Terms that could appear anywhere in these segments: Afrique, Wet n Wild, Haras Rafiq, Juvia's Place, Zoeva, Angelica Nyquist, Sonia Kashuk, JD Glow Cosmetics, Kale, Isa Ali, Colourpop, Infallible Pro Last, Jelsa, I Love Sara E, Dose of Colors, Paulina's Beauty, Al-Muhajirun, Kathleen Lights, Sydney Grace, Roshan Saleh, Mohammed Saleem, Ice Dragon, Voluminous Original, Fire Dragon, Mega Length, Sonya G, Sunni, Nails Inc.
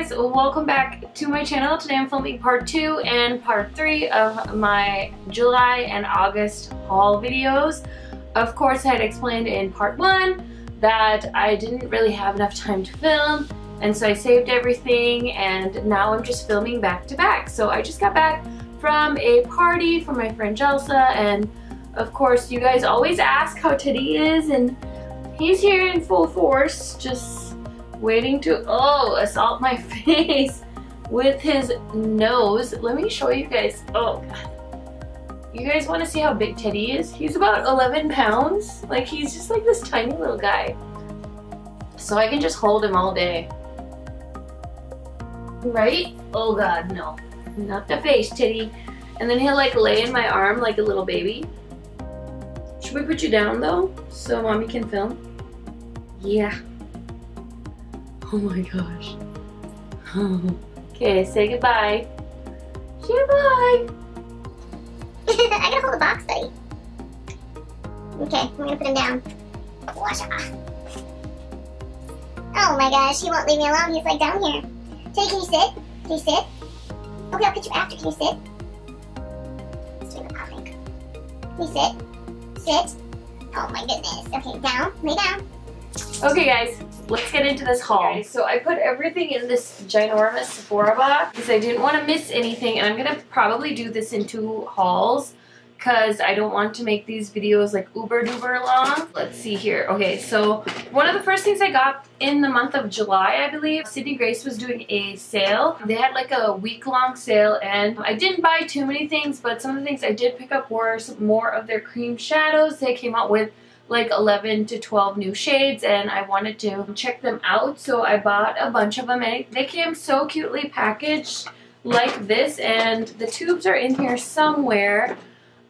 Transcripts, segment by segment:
guys, welcome back to my channel. Today I'm filming part 2 and part 3 of my July and August haul videos. Of course, I had explained in part 1 that I didn't really have enough time to film, and so I saved everything, and now I'm just filming back to back. So I just got back from a party for my friend Jelsa, and of course you guys always ask how Teddy is, and he's here in full force, just waiting to assault my face with his nose. Let me show you guys. Oh god, you guys want to see how big Teddy is? He's about 11 pounds. Like, he's just like this tiny little guy, so I can just hold him all day, right? Oh god, no, not the face, Teddy. And then he'll like lay in my arm like a little baby. Should we put you down though so mommy can film? Yeah. Oh my gosh. Okay, say goodbye. Say goodbye. I gotta hold the box, buddy. Okay, I'm gonna put him down. Wash off. Oh my gosh, he won't leave me alone. He's like down here. Teddy, can you sit? Can you sit? Okay, I'll get you after. Can you sit? Let's do the topic. Can you sit? Sit. Oh my goodness. Okay, down. Lay down. Okay guys, let's get into this haul. Okay, so I put everything in this ginormous Sephora box because I didn't want to miss anything, and I'm going to probably do this in 2 hauls because I don't want to make these videos like uber-duber long. Let's see here. Okay, so one of the first things I got in the month of July, I believe, Sydney Grace was doing a sale. They had like a week-long sale, and I didn't buy too many things, but some of the things I did pick up were more of their cream shadows. They came out with like 11 to 12 new shades, and I wanted to check them out, so I bought a bunch of them, and they came so cutely packaged like this, and the tubes are in here somewhere.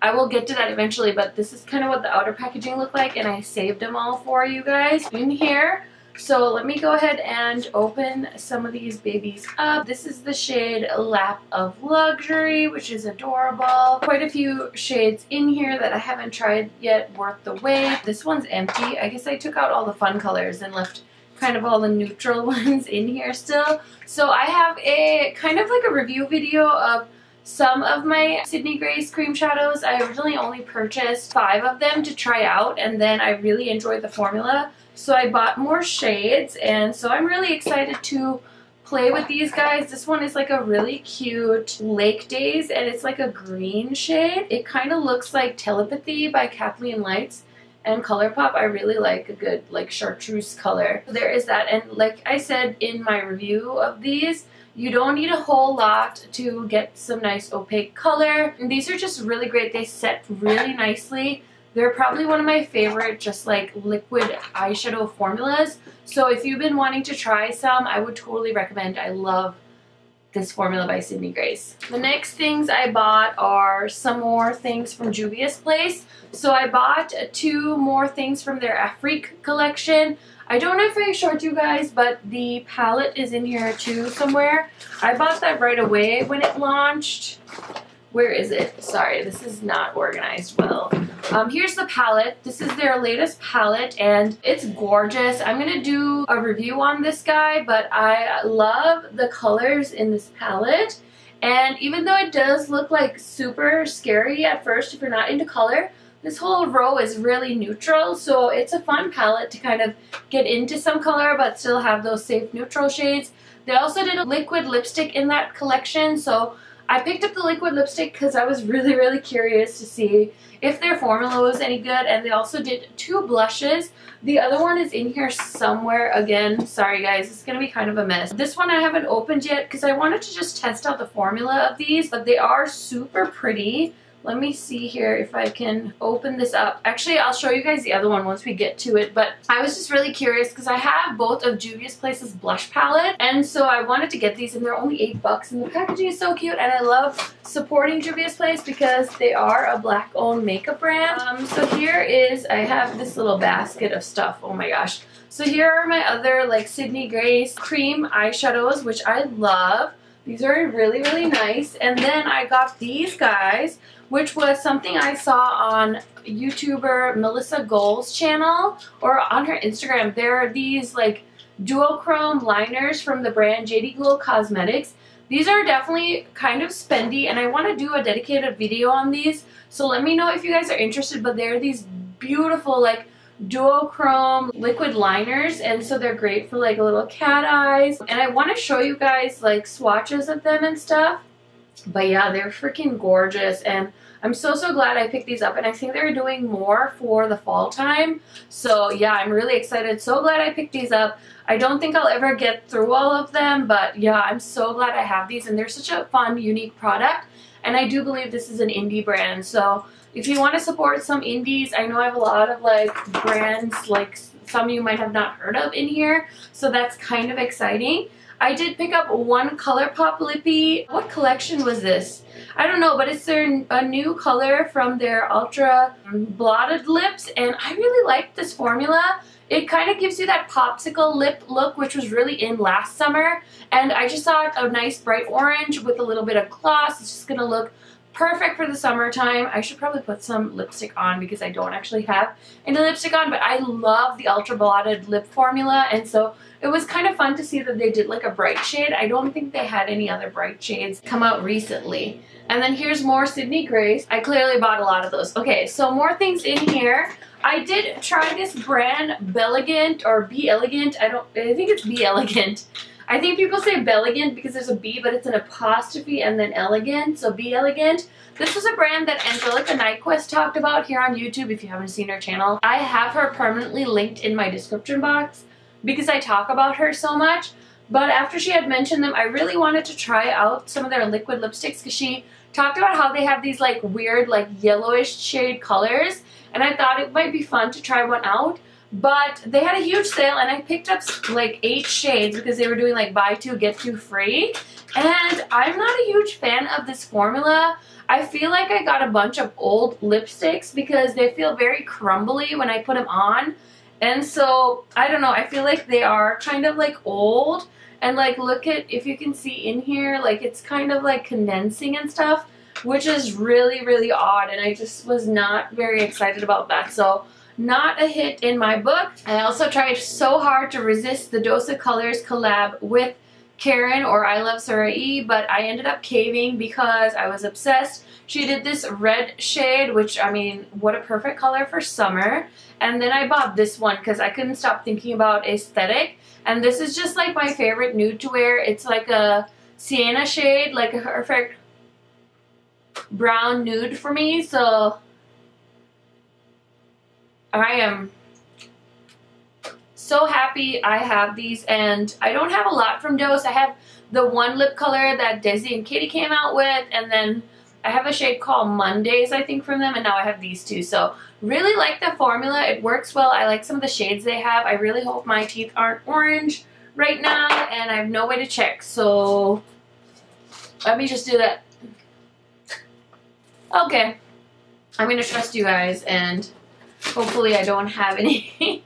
I will get to that eventually, but this is kind of what the outer packaging looked like, and I saved them all for you guys in here. So let me go ahead and open some of these babies up. This is the shade Lap of Luxury, which is adorable. Quite a few shades in here that I haven't tried yet worth the wait. This one's empty. I guess I took out all the fun colors and left kind of all the neutral ones in here still. So I have a kind of like a review video of some of my Sydney Grace cream shadows. I originally only purchased 5 of them to try out, and then I really enjoyed the formula, so I bought more shades, and so I'm really excited to play with these guys. This one is like a really cute Lake Days, and it's like a green shade. It kind of looks like Telepathy by Kathleen Lights and Colourpop. I really like a good like chartreuse color. There is that, and like I said in my review of these, you don't need a whole lot to get some nice opaque color. And these are just really great. They set really nicely. They're probably one of my favorite just like liquid eyeshadow formulas. So if you've been wanting to try some, I would totally recommend. I love this formula by Sydney Grace. The next things I bought are some more things from Juvia's Place. So I bought 2 more things from their Afrique collection. I don't know if I showed you guys, but the palette is in here too somewhere. I bought that right away when it launched. Where is it? Sorry, this is not organized well. Here's the palette. This is their latest palette, and it's gorgeous. I'm gonna do a review on this guy, but I love the colors in this palette. And even though it does look like super scary at first if you're not into color, this whole row is really neutral, so it's a fun palette to kind of get into some color but still have those safe neutral shades. They also did a liquid lipstick in that collection, so I picked up the liquid lipstick because I was really curious to see if their formula was any good. And they also did 2 blushes. The other one is in here somewhere again. Sorry guys, it's gonna be kind of a mess. This one I haven't opened yet because I wanted to just test out the formula of these, but they are super pretty. Let me see here if I can open this up. Actually, I'll show you guys the other one once we get to it, but I was just really curious because I have both of Juvia's Place's blush palette, and so I wanted to get these, and they're only $8, and the packaging is so cute, and I love supporting Juvia's Place because they are a Black-owned makeup brand. So here is, I have this little basket of stuff. Oh my gosh. So here are my other like Sydney Grace cream eyeshadows, which I love. These are really nice. And then I got these guys, which was something I saw on YouTuber Melissa Gold's channel or on her Instagram. There are these like duochrome liners from the brand JD Glow Cosmetics. These are definitely kind of spendy, and I want to do a dedicated video on these, so let me know if you guys are interested. But they're these beautiful like duochrome liquid liners, and so they're great for like little cat eyes, and I want to show you guys like swatches of them and stuff. But yeah, they're freaking gorgeous, and I'm so glad I picked these up, and I think they're doing more for the fall time. So yeah, I'm really excited. So glad I picked these up. I don't think I'll ever get through all of them, but yeah, I'm so glad I have these, and they're such a fun, unique product. And I do believe this is an indie brand, so if you want to support some indies, I know I have a lot of like brands like some you might have not heard of in here, so that's kind of exciting. I did pick up one Colourpop lippy. What collection was this? I don't know, but it's a new color from their Ultra Blotted Lips, and I really like this formula. It kind of gives you that popsicle lip look, which was really in last summer, and I just saw a nice bright orange with a little bit of gloss. It's just gonna look perfect for the summertime. I should probably put some lipstick on because I don't actually have any lipstick on, but I love the Ultra Blotted Lip formula, and so it was kind of fun to see that they did like a bright shade. I don't think they had any other bright shades come out recently. And then here's more Sydney Grace. I clearly bought a lot of those. Okay, so more things in here. I did try this brand B'Elegant or B'Elegant. I think it's B'Elegant. I think people say B'Elegant because there's a B, but it's an apostrophe and then elegant, so B'Elegant. This was a brand that Angelica Nyquist talked about here on YouTube, if you haven't seen her channel. I have her permanently linked in my description box because I talk about her so much. But after she had mentioned them, I really wanted to try out some of their liquid lipsticks because she talked about how they have these like weird like yellowish shade colors, and I thought it might be fun to try one out. But they had a huge sale, and I picked up like 8 shades because they were doing like buy 2 get 2 free, and I'm not a huge fan of this formula. I feel like I got a bunch of old lipsticks because they feel very crumbly when I put them on, and so I don't know, I feel like they are kind of like old, and like look at, if you can see in here, like it's kind of like condensing and stuff, which is really odd, and I just was not very excited about that. So not a hit in my book. I also tried so hard to resist the Dose of Colors collab with Karen or I Love Sara E, but I ended up caving because I was obsessed. She did this red shade, which I mean, what a perfect color for summer. And then I bought this one because I couldn't stop thinking about aesthetic. And this is just like my favorite nude to wear. It's like a sienna shade, like a perfect brown nude for me. So I am so happy I have these, and I don't have a lot from Dose. I have the one lip color that Desi and Kitty came out with, and then I have a shade called Mondays, I think, from them, and now I have these two. So really like the formula. It works well. I like some of the shades they have. I really hope my teeth aren't orange right now, and I have no way to check. So let me just do that. Okay. I'm going to trust you guys, and hopefully I don't have any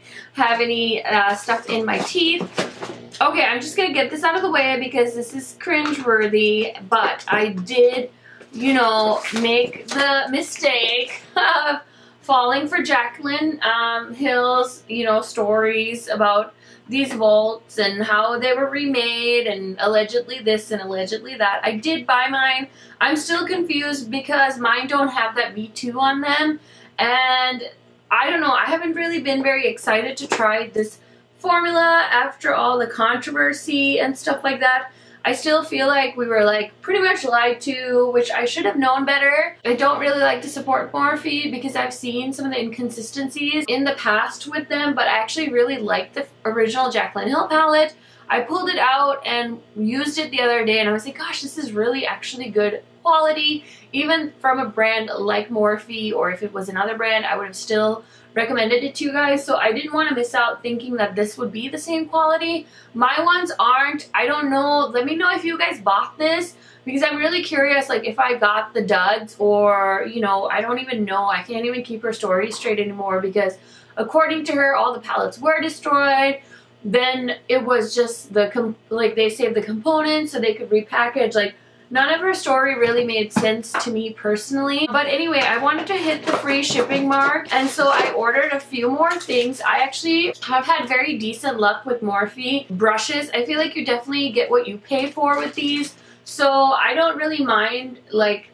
stuff in my teeth. Okay, I'm just gonna get this out of the way because this is cringeworthy. But I did, you know, make the mistake of falling for Jaclyn Hill's, you know, stories about these vaults and how they were remade and allegedly this and allegedly that. I did buy mine. I'm still confused because mine don't have that V2 on them, and I don't know, I haven't really been very excited to try this formula after all the controversy and stuff like that. I still feel like we were like pretty much lied to, which I should have known better. I don't really like to support Morphe because I've seen some of the inconsistencies in the past with them, but I actually really liked the original Jaclyn Hill palette. I pulled it out and used it the other day, and I was like, gosh, this is really actually good quality. Even from a brand like Morphe, or if it was another brand, I would have still recommended it to you guys. So I didn't want to miss out thinking that this would be the same quality. My ones aren't. I don't know. Let me know if you guys bought this, because I'm really curious, like if I got the duds, or, you know, I don't even know. I can't even keep her story straight anymore because according to her, all the palettes were destroyed. Then it was just the, like they saved the components so they could repackage like None of her story really made sense to me personally. But anyway, I wanted to hit the free shipping mark, and so I ordered a few more things. I actually have had very decent luck with Morphe brushes. I feel like you definitely get what you pay for with these. So I don't really mind like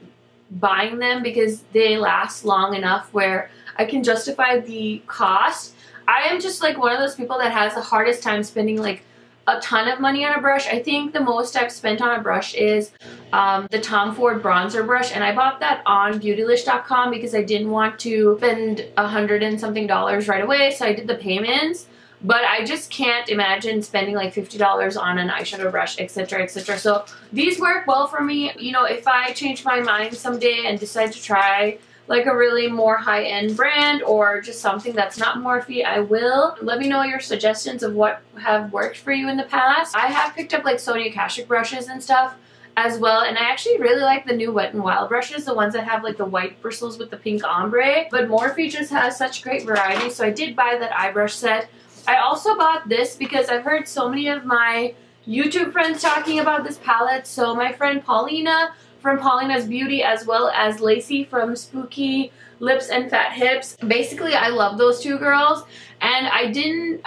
buying them because they last long enough where I can justify the cost. I am just like one of those people that has the hardest time spending like a ton of money on a brush. I think the most I've spent on a brush is the Tom Ford bronzer brush, and I bought that on Beautylish.com because I didn't want to spend $100 and something right away, so I did the payments. But I just can't imagine spending like $50 on an eyeshadow brush, etc, etc. So these work well for me. You know, if I change my mind someday and decide to try like a really more high-end brand or just something that's not Morphe, I will. Let me know your suggestions of what have worked for you in the past. I have picked up like Sonia Kashuk brushes and stuff as well, and I actually really like the new Wet n Wild brushes, the ones that have like the white bristles with the pink ombre. But Morphe just has such great variety, so I did buy that eye brush set. I also bought this because I've heard so many of my YouTube friends talking about this palette. So my friend Paulina from Paulina's Beauty, as well as Lacey from Spooky Lips and Fat Hips. Basically, I love those two girls, and I didn't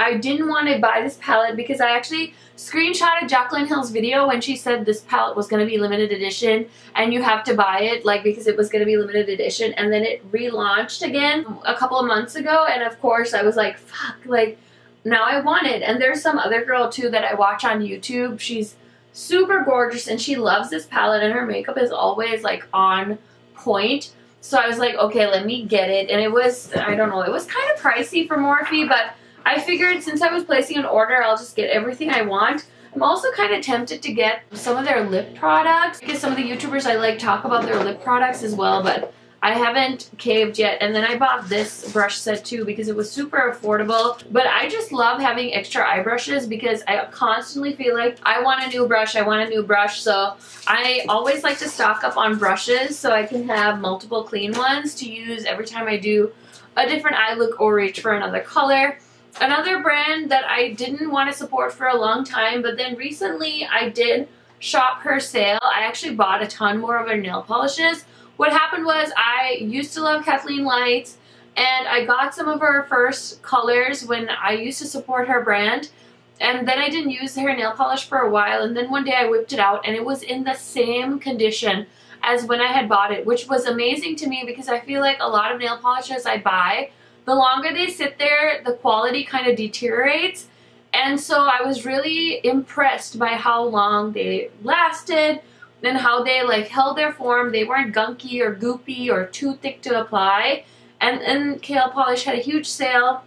want to buy this palette because I actually screenshotted Jaclyn Hill's video when she said this palette was going to be limited edition and you have to buy it, like, because it was going to be limited edition, and then it relaunched again a couple of months ago, and of course I was like, fuck, like, now I want it. And there's some other girl too that I watch on YouTube. She's super gorgeous and she loves this palette, and her makeup is always like on point. So I was like, okay, let me get it. And it was, I don't know, it was kind of pricey for Morphe, but I figured since I was placing an order, I'll just get everything I want. I'm also kind of tempted to get some of their lip products because some of the YouTubers I like talk about their lip products as well, but I haven't caved yet. And then I bought this brush set too because it was super affordable. But I just love having extra eye brushes because I constantly feel like I want a new brush, I want a new brush. So I always like to stock up on brushes so I can have multiple clean ones to use every time I do a different eye look or reach for another color. Another brand that I didn't want to support for a long time, but then recently I did shop her sale. I actually bought a ton more of her nail polishes. What happened was I used to love Kathleen Lights, and I got some of her first colors when I used to support her brand, and then I didn't use her nail polish for a while, and then one day I whipped it out and it was in the same condition as when I had bought it, which was amazing to me because I feel like a lot of nail polishes I buy, the longer they sit there, the quality kind of deteriorates. And so I was really impressed by how long they lasted and how they like held their form. They weren't gunky or goopy or too thick to apply. And Kale Polish had a huge sale,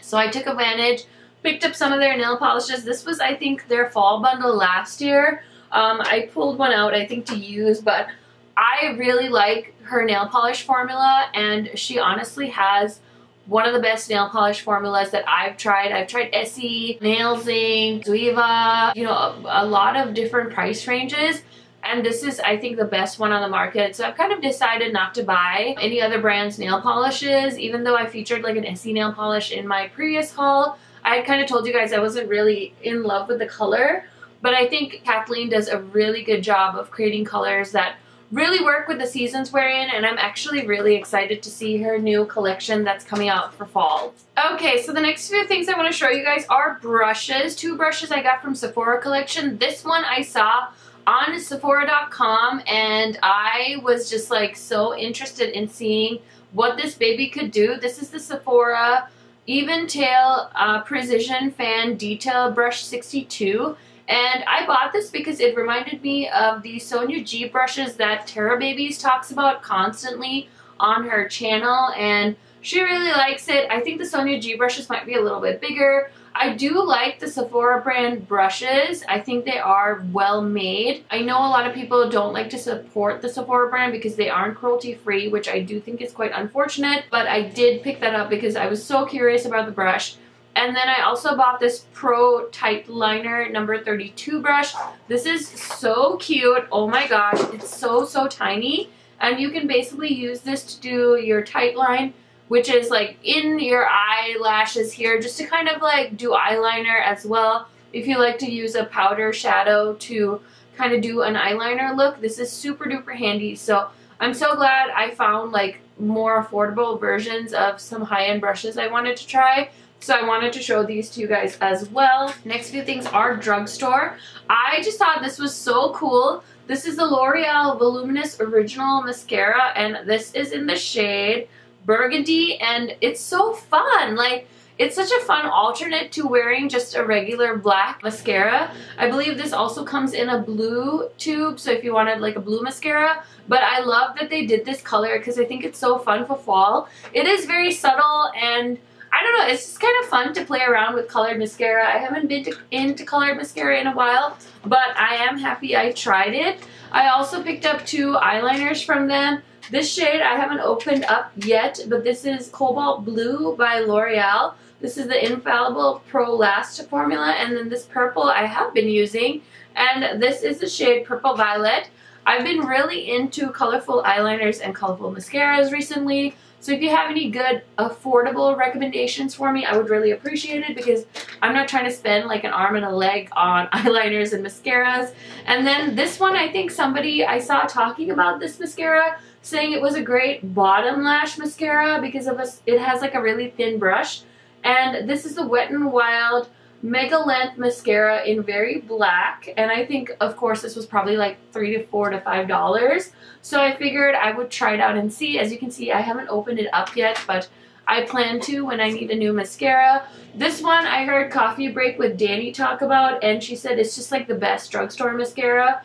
so I took advantage, picked up some of their nail polishes. This was, I think, their fall bundle last year. I pulled one out, I think, to use, but I really like her nail polish formula, and she honestly has one of the best nail polish formulas that I've tried. I've tried Essie, Nails Inc, Zoeva, you know, a lot of different price ranges. And this is, I think, the best one on the market. So I've kind of decided not to buy any other brand's nail polishes, even though I featured like an Essie nail polish in my previous haul. I kind of told you guys I wasn't really in love with the color, but I think Kathleen does a really good job of creating colors that really work with the seasons we're in, and I'm actually really excited to see her new collection that's coming out for fall. Okay, so the next few things I want to show you guys are brushes. Two brushes I got from Sephora Collection. This one I saw on Sephora.com, and I was just like so interested in seeing what this baby could do. This is the Sephora Even Tail Precision Fan Detail Brush 62, and I bought this because it reminded me of the Sonya G brushes that Terra Babies talks about constantly on her channel, and she really likes it. I think the Sonya G brushes might be a little bit bigger. I do like the Sephora brand brushes. I think they are well made. I know a lot of people don't like to support the Sephora brand because they aren't cruelty free, which I do think is quite unfortunate, but I did pick that up because I was so curious about the brush. And then I also bought this Pro Tight Liner number 32 brush. This is so cute. Oh my gosh, it's so tiny, and you can basically use this to do your tight line, which is like in your eyelashes here, just to kind of like do eyeliner as well if you like to use a powder shadow to kind of do an eyeliner look, this is super duper handy. So I'm so glad I found like more affordable versions of some high-end brushes I wanted to try. So I wanted to show these to you guys as well. Next few things are drugstore. I just thought this was so cool. This is the L'Oreal Voluminous Original Mascara, and this is in the shade Burgundy, and it's so fun. Like, it's such a fun alternate to wearing just a regular black mascara. I believe this also comes in a blue tube, so if you wanted like a blue mascara. But I love that they did this color because I think it's so fun for fall. It is very subtle, and I don't know, it's just kind of fun to play around with colored mascara. I haven't been into colored mascara in a while, but I am happy I tried it. I also picked up two eyeliners from them. This shade I haven't opened up yet, but this is Cobalt Blue by L'Oreal. This is the Infallible Pro Last formula, and then this purple I have been using, and this is the shade Purple Violet. I've been really into colorful eyeliners and colorful mascaras recently, so if you have any good affordable recommendations for me, I would really appreciate it, because I'm not trying to spend like an arm and a leg on eyeliners and mascaras. And then this one, I think somebody I saw talking about this mascara, saying it was a great bottom lash mascara because of it has like a really thin brush. And this is the Wet n Wild Mega Length Mascara in Very Black. And I think, of course, this was probably like $3 to $4 to $5. So I figured I would try it out and see. As you can see, I haven't opened it up yet, but I plan to when I need a new mascara. This one I heard Coffee Break with Danny talk about, and she said it's just like the best drugstore mascara.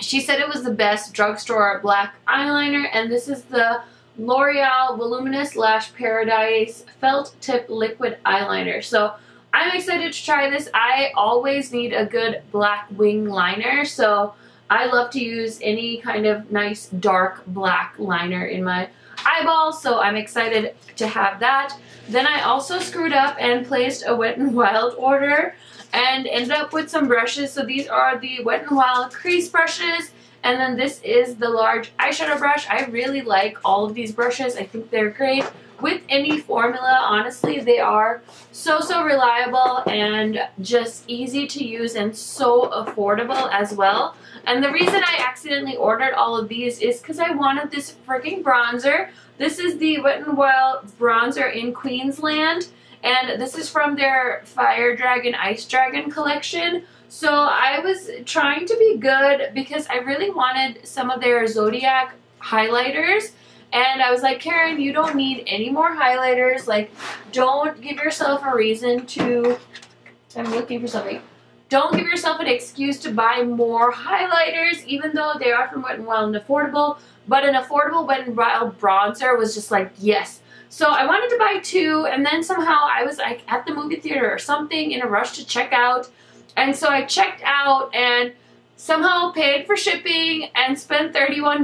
She said it was the best drugstore black eyeliner, and this is the L'Oreal Voluminous Lash Paradise Felt Tip Liquid Eyeliner. So I'm excited to try this. I always need a good black wing liner, so I love to use any kind of nice dark black liner in my eyeball, so I'm excited to have that. Then I also screwed up and placed a Wet n Wild order and ended up with some brushes. So these are the Wet n Wild crease brushes. And then this is the large eyeshadow brush. I really like all of these brushes. I think they're great with any formula. Honestly, they are so, so reliable and just easy to use and so affordable as well. And the reason I accidentally ordered all of these is because I wanted this freaking bronzer. This is the Wet n Wild Bronzer in Queensland. And this is from their Fire Dragon, Ice Dragon collection. So I was trying to be good because I really wanted some of their Zodiac highlighters. And I was like, Karen, you don't need any more highlighters. Like, don't give yourself a reason to... I'm looking for something. Don't give yourself an excuse to buy more highlighters, even though they are from Wet n Wild and affordable. But an affordable Wet n Wild bronzer was just like, yes. So I wanted to buy two, and then somehow I was like at the movie theater or something in a rush to check out. And so I checked out and somehow paid for shipping and spent $31,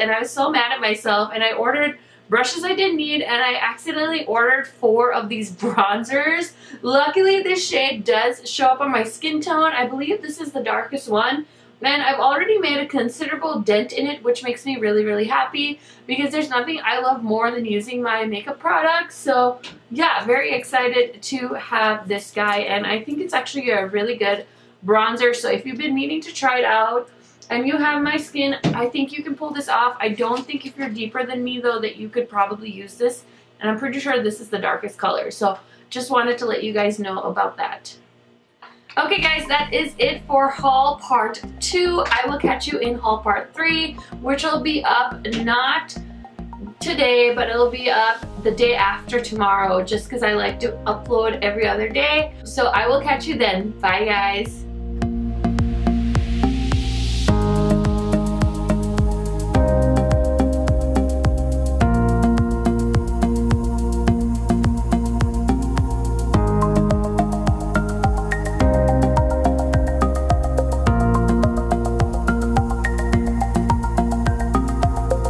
and I was so mad at myself, and I ordered brushes I didn't need, and I accidentally ordered four of these bronzers. Luckily, this shade does show up on my skin tone. I believe this is the darkest one. And I've already made a considerable dent in it, which makes me really, really happy because there's nothing I love more than using my makeup products. So yeah, very excited to have this guy, and I think it's actually a really good bronzer. So if you've been meaning to try it out and you have my skin, I think you can pull this off. I don't think if you're deeper than me though that you could probably use this, and I'm pretty sure this is the darkest color. So just wanted to let you guys know about that. Okay guys, that is it for haul part 2. I will catch you in haul part 3, which will be up not today, but it'll be up the day after tomorrow, just because I like to upload every other day. So I will catch you then. Bye guys.